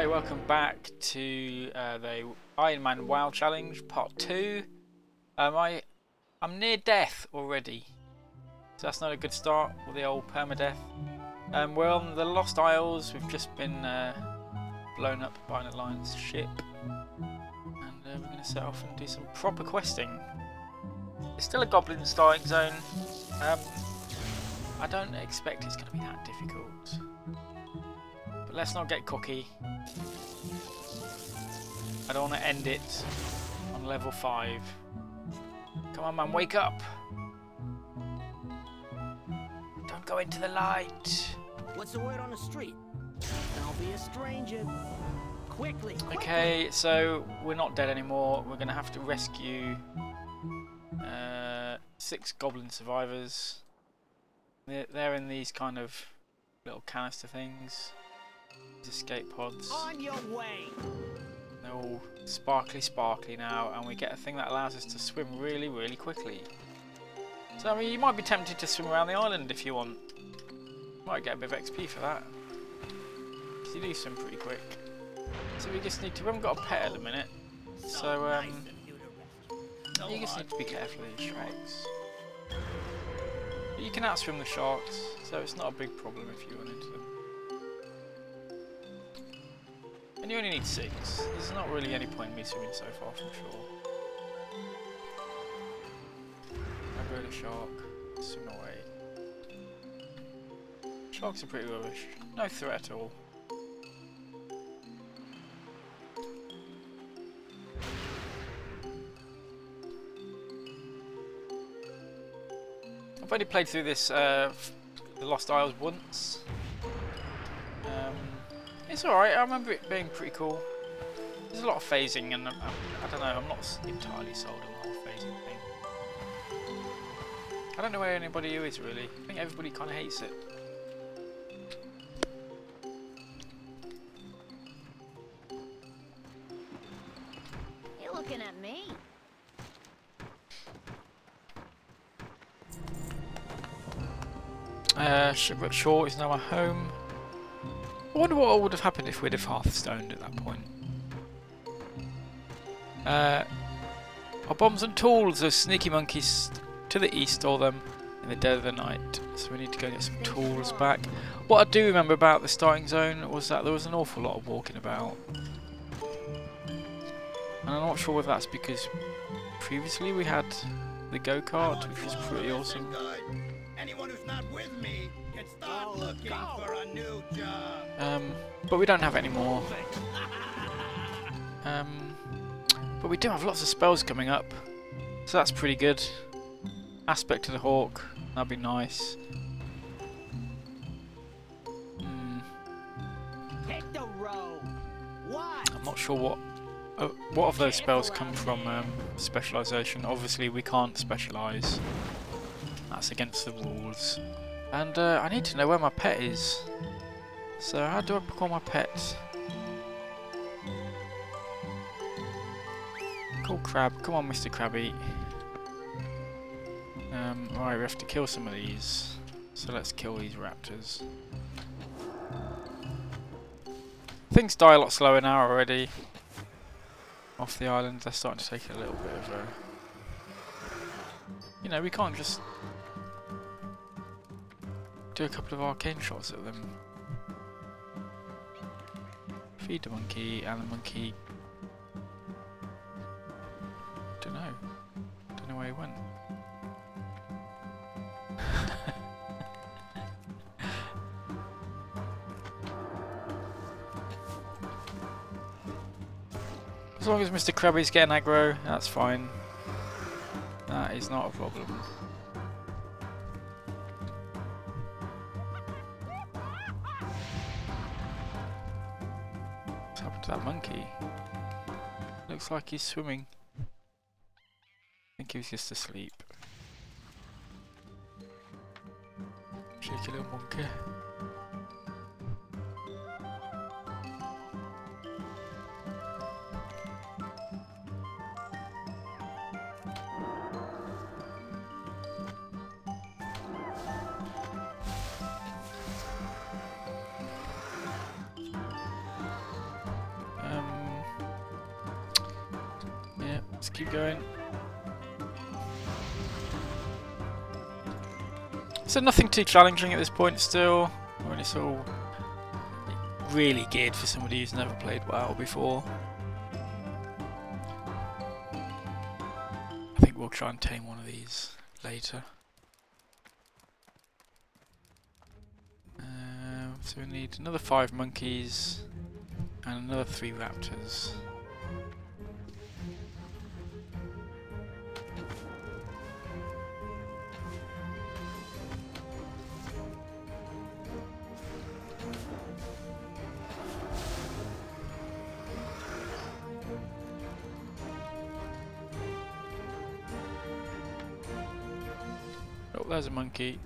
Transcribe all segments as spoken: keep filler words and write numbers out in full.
Hi, welcome back to uh, the Iron Man WoW Challenge Part two. Um, I, I'm near death already, so that's not a good start with the old permadeath. Um, we're on the Lost Isles. We've just been uh, blown up by an Alliance ship. And uh, we're going to set off and do some proper questing. It's still a Goblin starting zone. Um, I don't expect it's going to be that difficult. But let's not get cocky. I don't want to end it on level five. Come on, man, wake up! Don't go into the light! What's the word on the street? Don't be a stranger. Quickly, quickly! Okay, so we're not dead anymore. We're going to have to rescue uh, six Goblin survivors. They're, they're in these kind of little canister things. Escape pods. On your way. They're all sparkly sparkly now, and we get a thing that allows us to swim really really quickly. So I mean, you might be tempted to swim around the island if you want. Might get a bit of X P for that, because you do swim pretty quick. So we just need to, we haven't got a pet at the minute, so um, you just need to be careful of these sharks. But you can outswim the sharks, so it's not a big problem if you run into them. And you only need six. There's not really any point in me swimming so far from shore. I go to shark, swim away. Sharks are pretty rubbish. No threat at all. I've only played through this uh, The Lost Isles once. It's alright, I remember it being pretty cool. There's a lot of phasing, and I'm, I'm, I don't know, I'm not entirely sold on the whole phasing thing. I don't know where anybody who is really. I think everybody kind of hates it. You're looking at me. Uh, Shipwreck Shore is now my home. I wonder what would have happened if we'd have Hearthstoned at that point. Uh, our bombs and tools, those sneaky monkeys to the east stole them in the dead of the night. So we need to go get some tools back. What I do remember about the starting zone was that there was an awful lot of walking about. And I'm not sure whether that's because previously we had the go-kart, which was pretty awesome. Anyone who's not with me can start looking for a new job. Um, but we don't have any more. Um, but we do have lots of spells coming up, so that's pretty good. Aspect of the Hawk, that'd be nice. Mm. I'm not sure what uh, what of those spells come from um, specialisation. Obviously, we can't specialise. That's against the rules. And uh, I need to know where my pet is. So how do I call my pet? Call Crab. Come on, Mister Crabby. Um, right, we have to kill some of these. So let's kill these raptors. Things die a lot slower now already. Off the island, they're starting to take a little bit of a... You know, we can't just... do a couple of arcane shots at them. Feed the monkey, and the monkey... Don't know. Don't know where he went. As long as Mister Krabby's getting aggro, that's fine. That is not a problem. That monkey looks like he's swimming. I think he was just asleep. Cheeky little monkey. Let's keep going. So nothing too challenging at this point still. I mean, it's all really geared for somebody who's never played WoW before. I think we'll try and tame one of these later. Um, so we need another five monkeys and another three raptors. Oh, there's a monkey.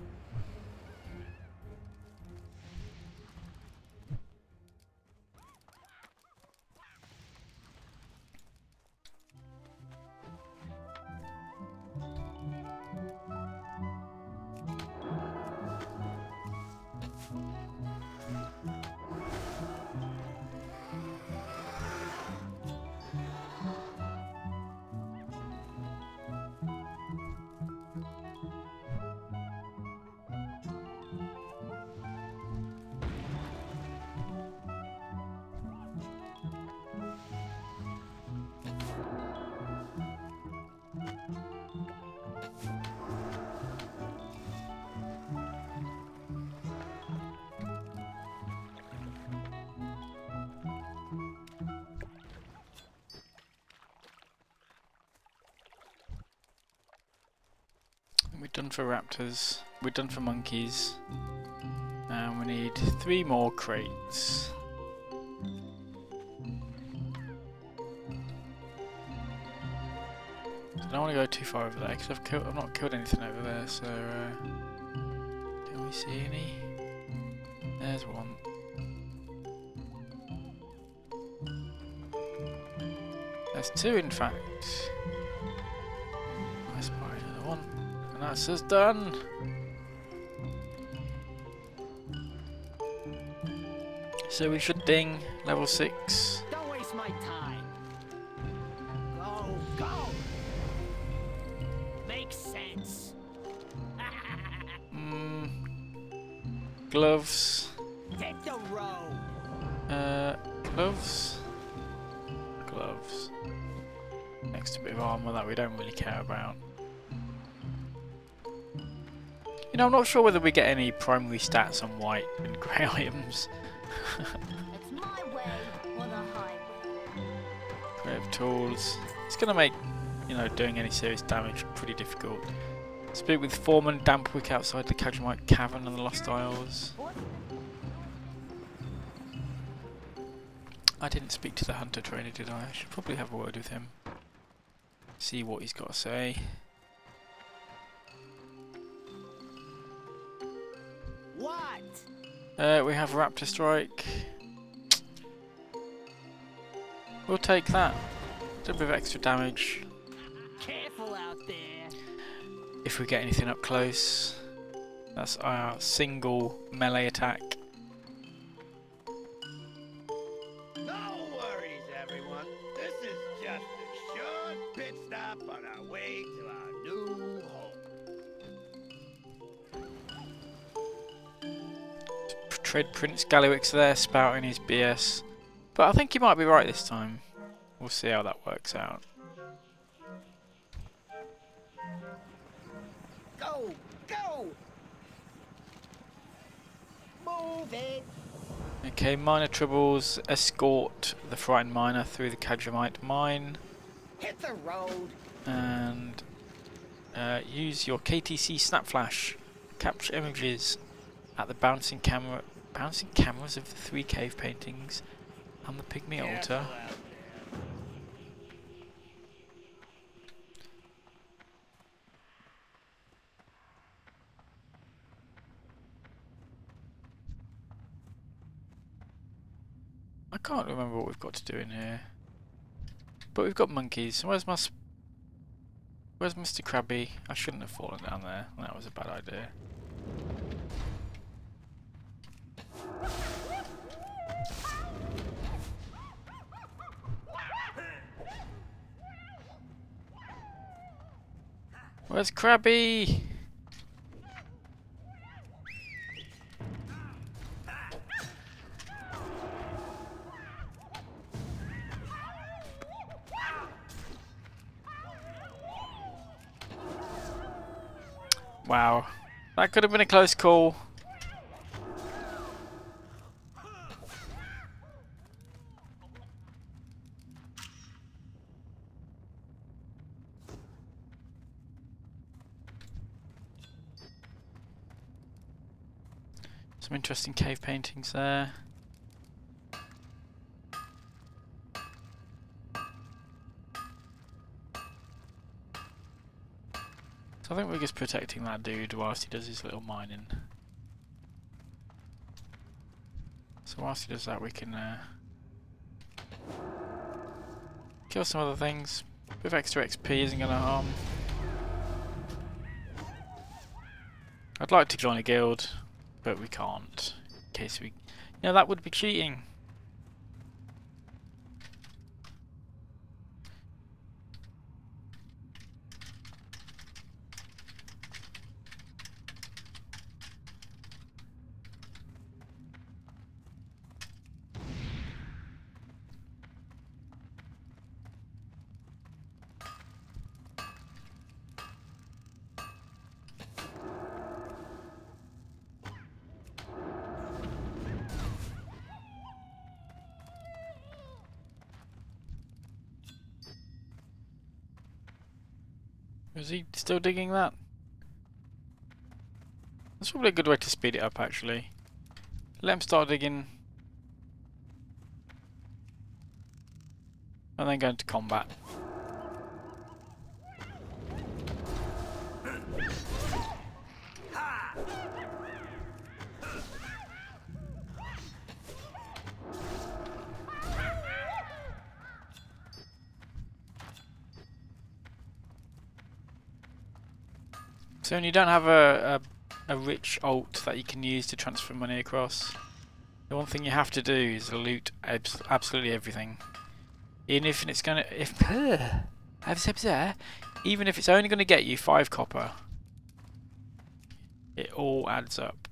We're done for raptors, we're done for monkeys, and we need three more crates. I don't want to go too far over there because I've, I've not killed anything over there, so uh, do we see any? There's one. There's two in fact. That's us done! So we should ding level six. Don't waste my time. Go, go. Makes sense. mm. Gloves. Take the road. Uh gloves. Gloves. Next a bit of armour that we don't really care about. You know, I'm not sure whether we get any primary stats on white and grey items. It's my way or the highway. Grave tools. It's going to make, you know, doing any serious damage pretty difficult. Speak with Foreman Dampwick outside the Kajamite Cavern and the Lost Isles. I didn't speak to the hunter trainer, did I? I should probably have a word with him. See what he's got to say. What? Uh, we have Raptor Strike. We'll take that. A bit of extra damage. Careful out there. If we get anything up close, that's our single melee attack. No worries, everyone. This is just a short pit stop on our way to our new home. Red Prince Gallywix there spouting his B S, but I think he might be right this time. We'll see how that works out. Go, go, move it. Okay, Miner Troubles escort the Frightened Miner through the Kajamite Mine. Hit the road and uh, use your K T C Snap Flash. Capture images at the bouncing camera. Bouncing cameras of the three cave paintings and the pygmy altar. I can't remember what we've got to do in here, but we've got monkeys. Where's my? Sp Where's Mister Krabby? I shouldn't have fallen down there. That was a bad idea. Where's Krabby? Wow, that could have been a close call. Some interesting cave paintings there. So I think we're just protecting that dude whilst he does his little mining. So whilst he does that we can uh, kill some other things. A bit of extra X P isn't going to harm. I'd like to join a guild, but we can't. In case we... No, that would be cheating. Is he still digging that? That's probably a good way to speed it up, actually. Let him start digging. And then go into combat. So when you don't have a, a, a rich alt that you can use to transfer money across, the one thing you have to do is loot abs absolutely everything. Even if it's gonna if even if it's only gonna get you five copper. It all adds up.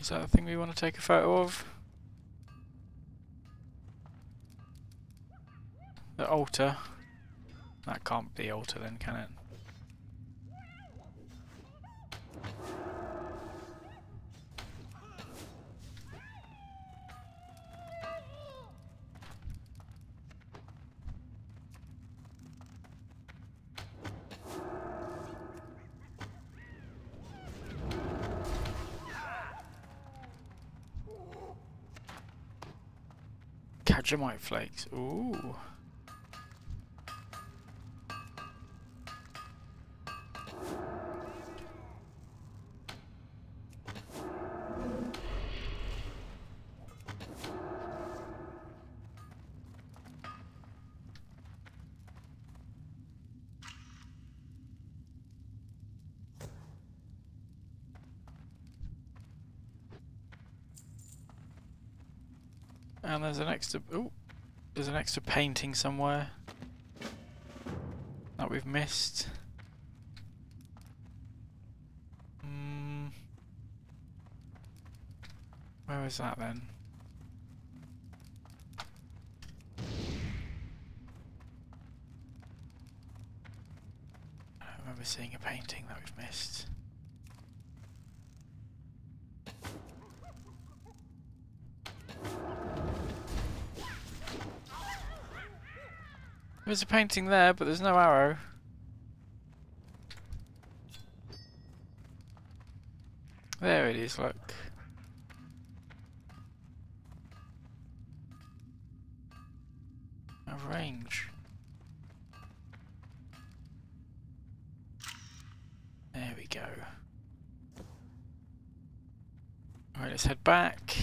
Is that a thing we want to take a photo of? The altar. That can't be the altar then, can it? Gemite Flakes, ooh. And there's an extra, ooh, there's an extra painting somewhere that we've missed. Mm. Where is that then? I remember seeing a painting that we've missed. There's a painting there, but there's no arrow. There it is, look. Arrange. There we go. Alright, let's head back.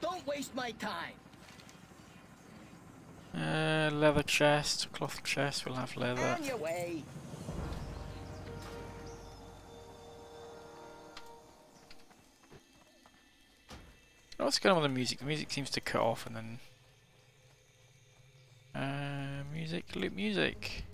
Don't waste my time. Uh, leather chest, cloth chest, we'll have leather. On your way. Oh, what's going on with the music? The music seems to cut off and then... Uh, music, loop music.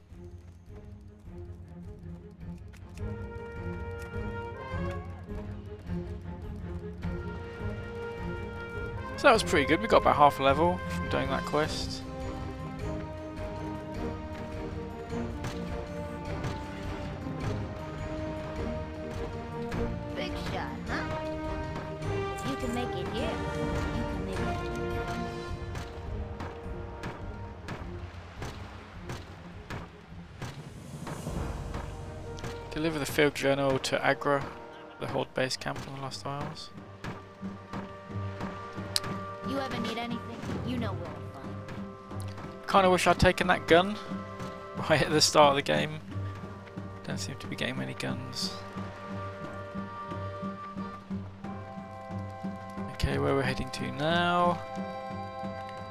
So that was pretty good, we got about half a level from doing that quest. Deliver the field journal to Agra, the Horde base camp on the Lost Isles. You ever need anything, you know where to find me. Kinda wish I'd taken that gun right at the start of the game. Don't seem to be getting many guns. Okay, where we're heading to now.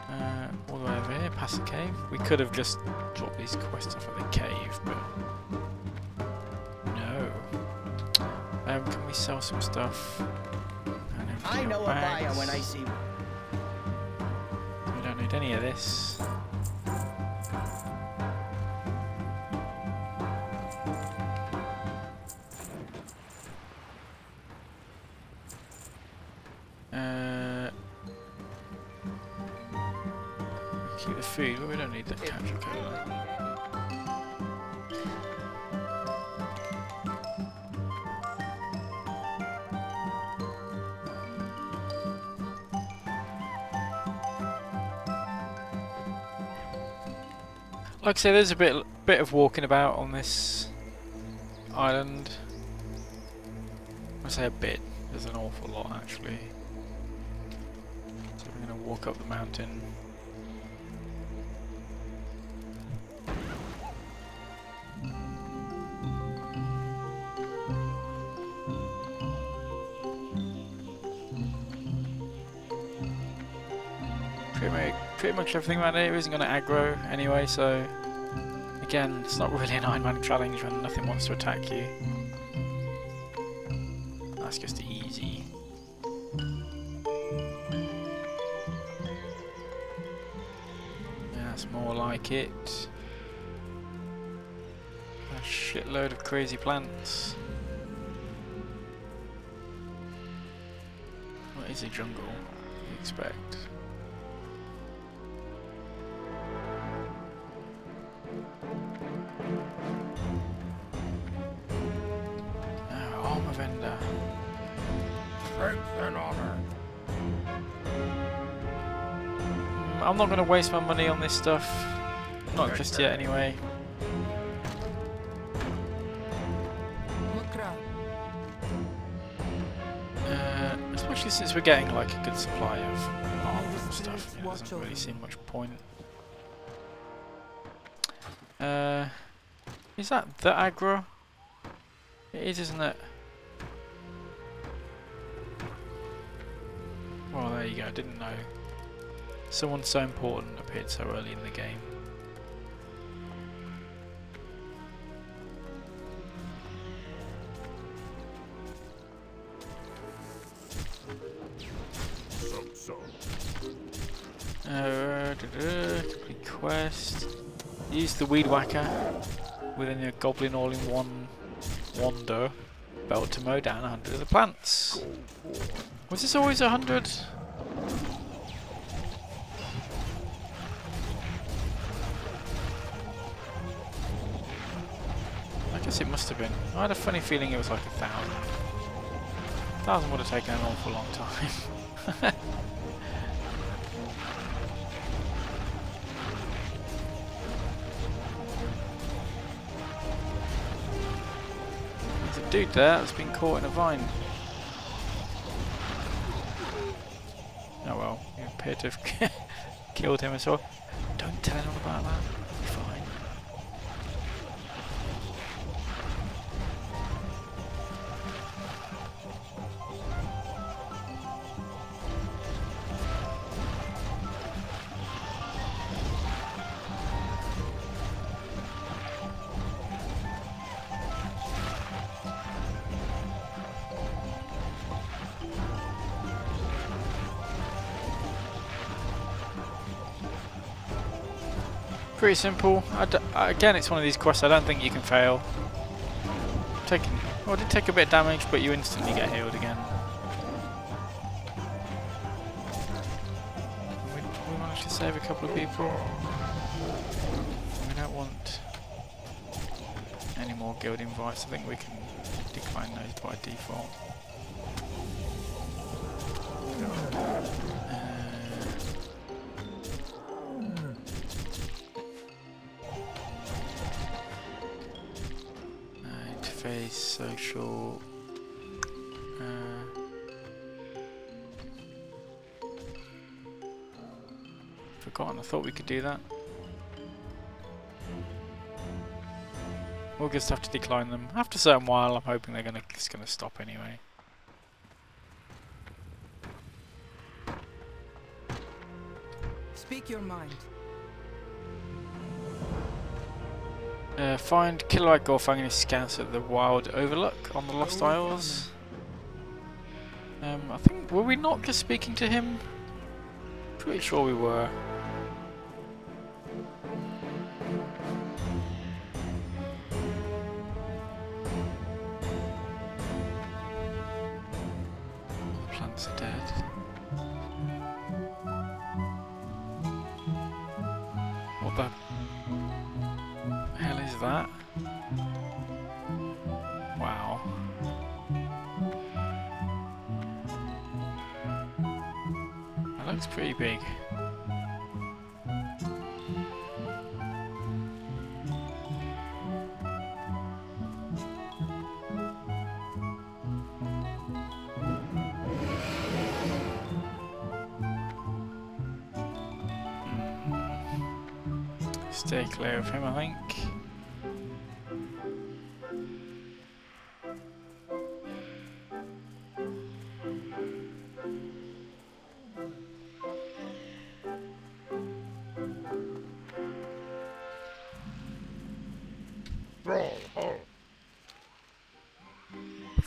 Uh, all the way over here, past the cave. We could have just dropped these quests off at the cave, but... Um, can we sell some stuff? I know a buyer when I see one. We don't need any of this. Uh, keep the food, but we don't need the capture code. Like I say, there's a bit bit of walking about on this island. I say a bit. There's an awful lot actually. So we're going to walk up the mountain. Pretty much everything around here isn't going to aggro anyway, so again, it's not really an Iron Man challenge when nothing wants to attack you. That's just easy. Yeah, that's more like it. A shitload of crazy plants. What is a jungle? What do you expect? I'm not going to waste my money on this stuff. Not just yet, anyway. Uh, especially since we're getting like a good supply of armor and stuff. It doesn't really seem much point. Uh, is that the Agra? It is, isn't it? Well, there you go. I didn't know. Someone so important appeared so early in the game. Uh, da -da, complete quest. Use the weed whacker within your goblin all-in-one wando belt to mow down a hundred of the plants. Was this always a hundred? guess it must have been. I had a funny feeling it was like a thousand. A thousand would have taken an awful long time. There's a dude there that's been caught in a vine. Oh well, you appear to have killed him as well. Don't tell anyone about that. Pretty simple. I d again, it's one of these quests I don't think you can fail. Taking, well, it did take a bit of damage, but you instantly get healed again. We, we managed to save a couple of people. We don't want any more guild invites. I think we can decline those by default. Social uh, forgotten, I thought we could do that. We'll just have to decline them. After a certain while I'm hoping they're gonna it's gonna stop anyway. Speak your mind. Uh, find Kilroy Gorfang and his scouts at the Wild Overlook on the Lost Isles. Um, I think, were we not just speaking to him? Pretty sure we were. Stay clear of him, I think.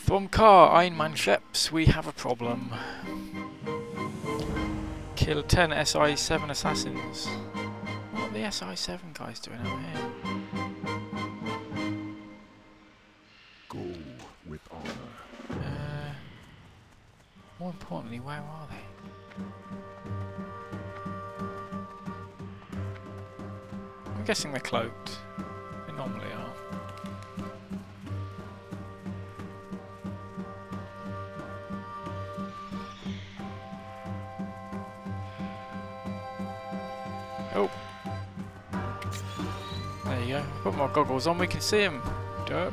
Thumkar, Iron Man Sheps, we have a problem. Kill ten S I seven assassins. The S I seven guys doing out here. Go with honor. Uh, more importantly, where are they? I'm guessing they're cloaked. They normally are. Put my goggles on, we can see him. Derp.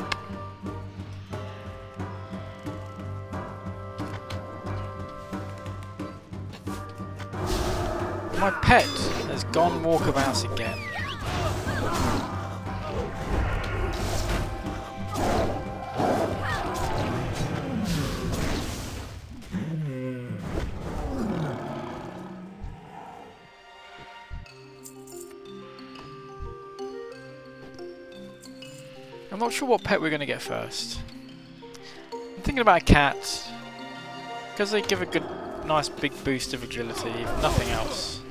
My pet has gone walkabouts again. I'm not sure what pet we're going to get first. I'm thinking about a cat, because they give a good, nice big boost of agility, if nothing else.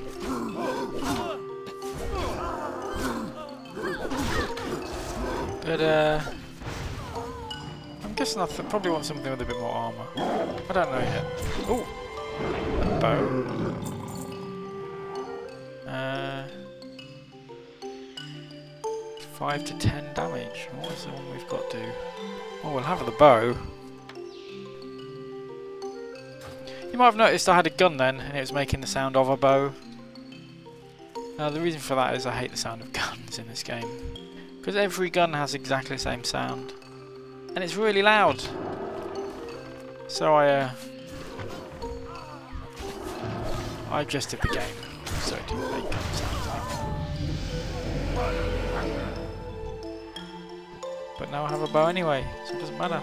But, uh, I'm guessing I th probably want something with a bit more armour. I don't know yet. Ooh! A bow. Uh, five to ten damage. What is the one we've got to do? Oh, we'll have the bow. You might have noticed I had a gun then, and it was making the sound of a bow. Now, the reason for that is I hate the sound of guns in this game. Because every gun has exactly the same sound. And it's really loud. So I, uh... I adjusted the game so it didn't make gun sounds like that. But now I have a bow anyway, so it doesn't matter.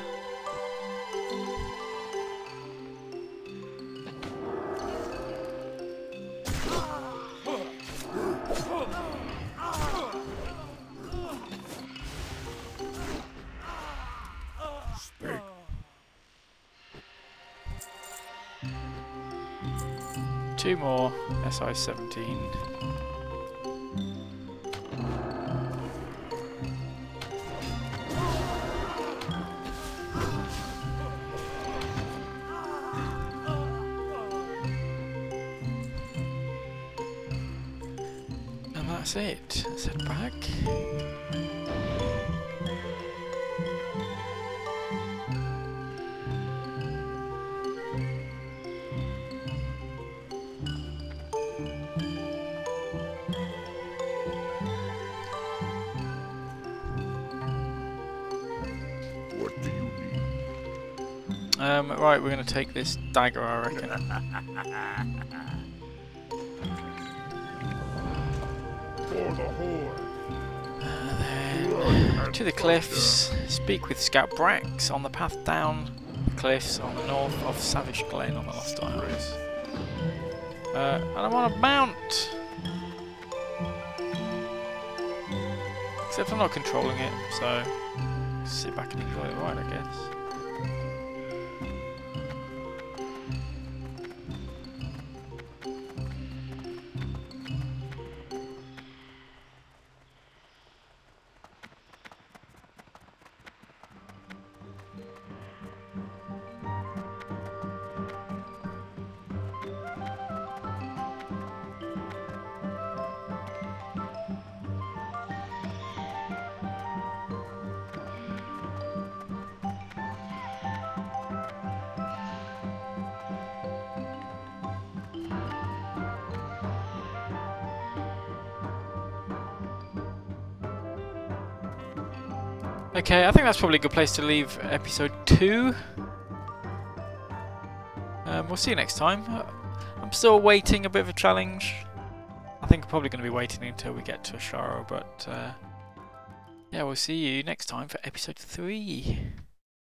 Two more S I seventeen. And that's it. Let's head back. Um, right, we're going to take this dagger, I reckon. uh, to the cliffs, speak with Scout Brax on the path down the cliffs on the north of Savage Glen on the Lost Isles. Uh, and I'm on a mount! Except I'm not controlling it, so sit back and enjoy the ride, I guess. Okay, I think that's probably a good place to leave episode two. Um, we'll see you next time. I'm still waiting a bit of a challenge. I think I'm probably going to be waiting until we get to Asharo, but... Uh, yeah, we'll see you next time for episode three.